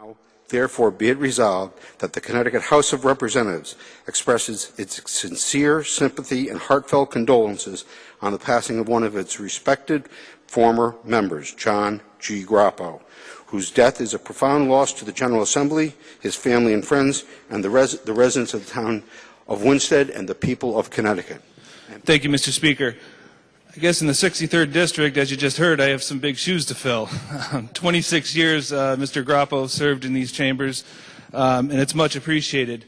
Now, therefore, be it resolved that the Connecticut House of Representatives expresses its sincere sympathy and heartfelt condolences on the passing of one of its respected former members, John G. Groppo, whose death is a profound loss to the General Assembly, his family and friends, and the residents of the town of Winstead and the people of Connecticut. Thank you, Mr. Speaker. I guess in the 63rd District, as you just heard, I have some big shoes to fill. 26 years Mr. Groppo served in these chambers, and it's much appreciated.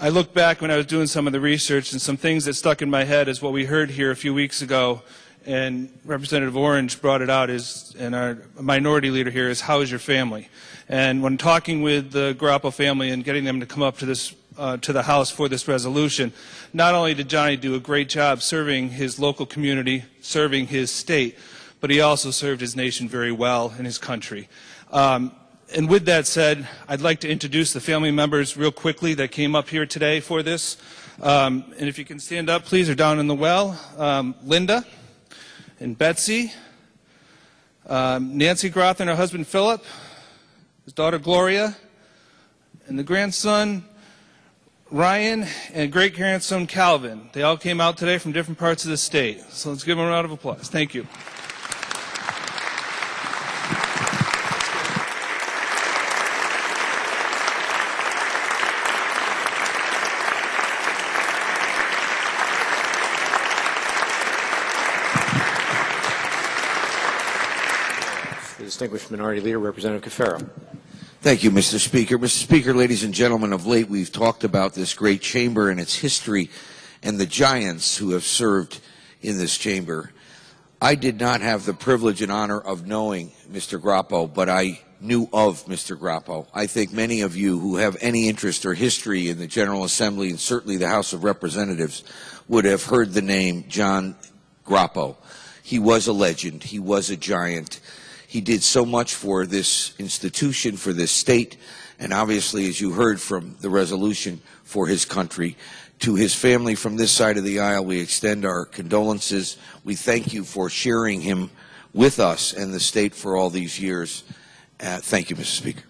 I look back when I was doing some of the research, and some things that stuck in my head is what we heard here a few weeks ago, and Representative Orange brought it out, and our minority leader here is, how is your family? And when talking with the Groppo family and getting them to come up to the House for this resolution, not only did Johnny do a great job serving his local community, serving his state, but he also served his nation very well and his country. And with that said, I'd like to introduce the family members real quickly that came up here today for this. And if you can stand up, please, or down in the well. Linda and Betsy, Nancy Groth and her husband Philip, his daughter Gloria, and the grandson Ryan, and great-grandson Calvin. They all came out today from different parts of the state. So let's give them a round of applause. Thank you. The distinguished Minority Leader, Representative Cafero. Thank you, Mr. Speaker. Mr. Speaker, ladies and gentlemen, of late we've talked about this great chamber and its history and the giants who have served in this chamber. I did not have the privilege and honor of knowing Mr. Groppo, but I knew of Mr. Groppo. I think many of you who have any interest or history in the General Assembly and certainly the House of Representatives would have heard the name John Groppo. He was a legend. He was a giant. He did so much for this institution, for this state, and obviously, as you heard from the resolution, for his country. To his family from this side of the aisle, we extend our condolences. We thank you for sharing him with us and the state for all these years. Thank you, Mr. Speaker.